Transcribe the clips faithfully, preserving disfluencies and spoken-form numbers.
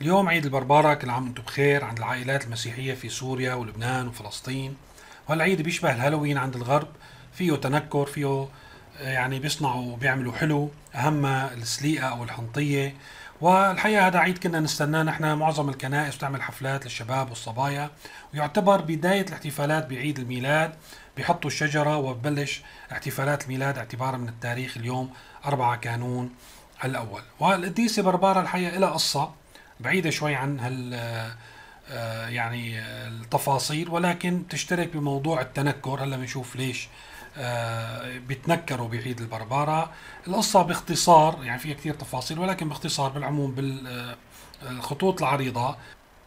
اليوم عيد البربارة، كل عام وانتم بخير عند العائلات المسيحية في سوريا ولبنان وفلسطين. وهالعيد بيشبه الهالوين عند الغرب، فيه تنكر، فيه يعني بيصنعوا بيعملوا حلو، أهمها السليقة أو الحنطية. والحقيقة هذا عيد كنا نستناه نحن، معظم الكنائس تعمل حفلات للشباب والصبايا، ويعتبر بداية الاحتفالات بعيد الميلاد. بيحطوا الشجرة وببلش احتفالات الميلاد اعتبارا من التاريخ اليوم أربعة كانون الأول. والقديسة بربارة الحقيقة لها قصة بعيدة شوي عن هال يعني التفاصيل، ولكن تشترك بموضوع التنكر. هلا بنشوف ليش بيتنكروا بعيد البربارة. القصة باختصار، يعني فيها كثير تفاصيل، ولكن باختصار بالعموم بالخطوط العريضة،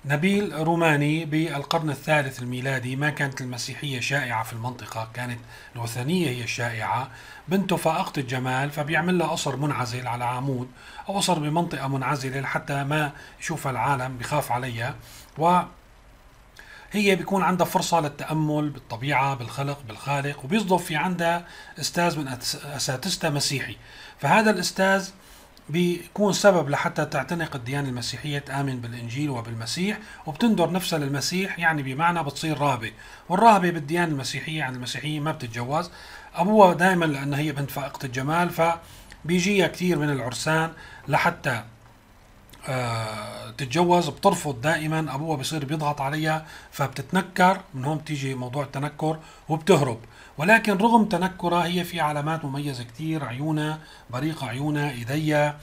نبيل روماني بالقرن الثالث الميلادي ما كانت المسيحية شائعة في المنطقة، كانت الوثنية هي الشائعة. بنته فائقة الجمال فبيعمل لها قصر منعزل على عمود أو قصر بمنطقة منعزلة لحتى ما يشوفها العالم، بخاف عليها، و هي بيكون عندها فرصة للتأمل بالطبيعة بالخلق بالخالق. وبيصدف في عندها أستاذ من أساتذتها مسيحي، فهذا الأستاذ بيكون سبب لحتى تعتنق الديانة المسيحية، تآمن بالإنجيل وبالمسيح وبتندر نفسها للمسيح، يعني بمعنى بتصير راهبة. والراهبة بالديانة المسيحية عند المسيحيين ما بتتجوز. أبوها دائما لأن هي بنت فائقة الجمال فبيجيها كثير من العرسان لحتى أه تتجوز، بترفض دائما. أبوها بصير بيضغط عليها فبتتنكر، من هون بتيجي موضوع التنكر وبتهرب. ولكن رغم تنكرها هي في علامات مميزة كتير، عيونها بريقة، عيونها، إيديها،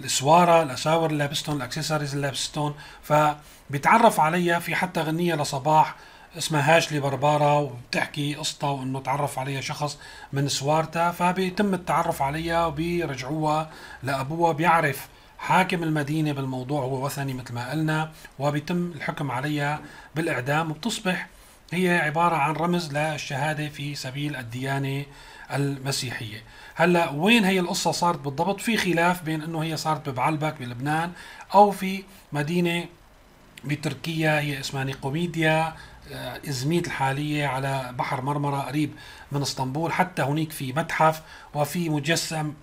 السوارة، الأساور اللي لابستهم، الأكسسوارز اللي لابستهم. فبتعرف عليها في حتى غنية لصباح اسمها آشلي بربارة، وبتحكي قصتها وانه تعرف عليها شخص من سوارتها، فبيتم التعرف عليها وبيرجعوها لأبوها. بيعرف حاكم المدينة بالموضوع، هو وثني مثل ما قلنا، وبيتم الحكم عليها بالإعدام. وبتصبح هي عبارة عن رمز للشهادة في سبيل الديانة المسيحية. هلا وين هي القصة صارت بالضبط؟ في خلاف بين انه هي صارت ببعلبك بلبنان او في مدينة بتركيا هي اسمها نيقوميديا، ازميت الحالية على بحر مرمرة قريب من اسطنبول. حتى هناك في متحف وفي مجسم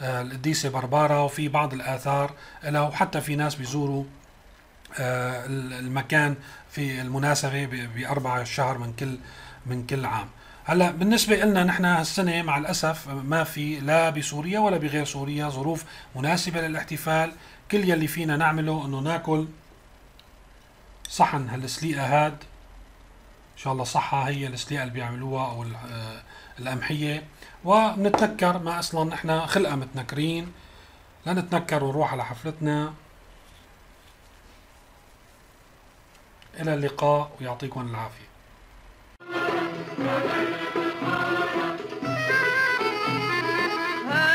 للقديسة بربارة وفي بعض الآثار لها، وحتى في ناس بيزوروا المكان في المناسبة بأربعة شهر من كل من كل عام. هلا بالنسبة لنا نحن هالسنة مع الأسف ما في لا بسوريا ولا بغير سوريا ظروف مناسبة للاحتفال. كل يلي فينا نعمله إنه ناكل صحن هالسليقة هاد، إن شاء الله صحة، هي السليقة اللي بيعملوها أو القمحية، وبنتنكر. ما أصلا نحن خلقة متنكرين، لا نتنكر ونروح على حفلتنا. إلى اللقاء ويعطيكم العافية.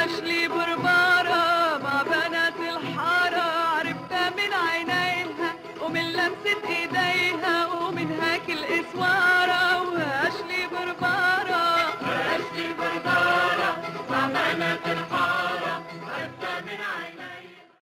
آشلي بربارة مع بنات الحارة، عرفتها من عينيها ومن لمسة إيديها ومن هاك الإسوار.